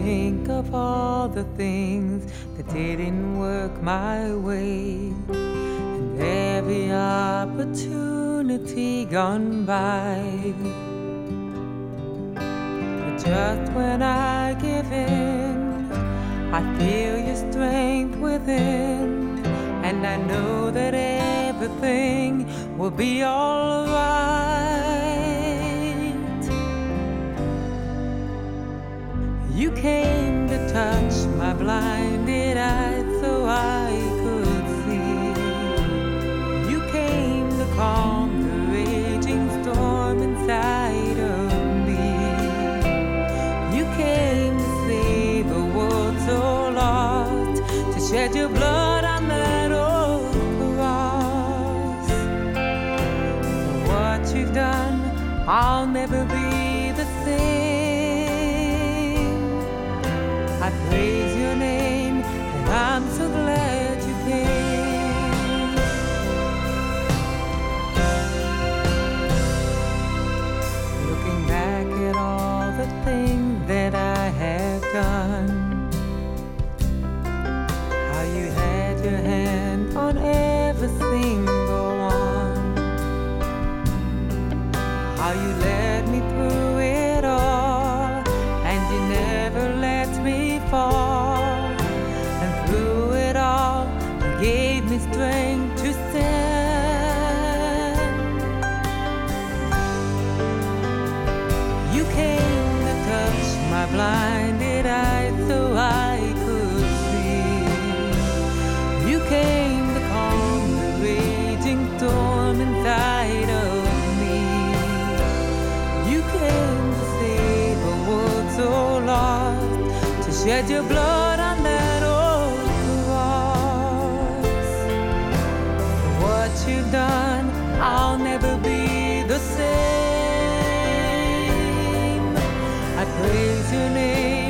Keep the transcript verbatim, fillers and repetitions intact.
think of all the things that didn't work my way, and every opportunity gone by. But just when I give in, I feel your strength within, and I know that everything will be all right. You came to touch my blinded eyes so I could see. You came to calm the raging storm inside of me. You came to save a world so lost, to shed your blood on that old cross. For what you've done, I'll never be the same. I praise your name, and I'm so glad you came. Looking back at all the things that I have done, how you had your hand on every single one, how you led me through it all, and you never let me fall. And through it all, you gave me strength to stand. You came to touch my blinded eyes so I could see. You came to calm the raging storm inside of me. You came to save a world so lost, to shed your blood on that old cross. For what you've done, I'll never be the same. I praise your name.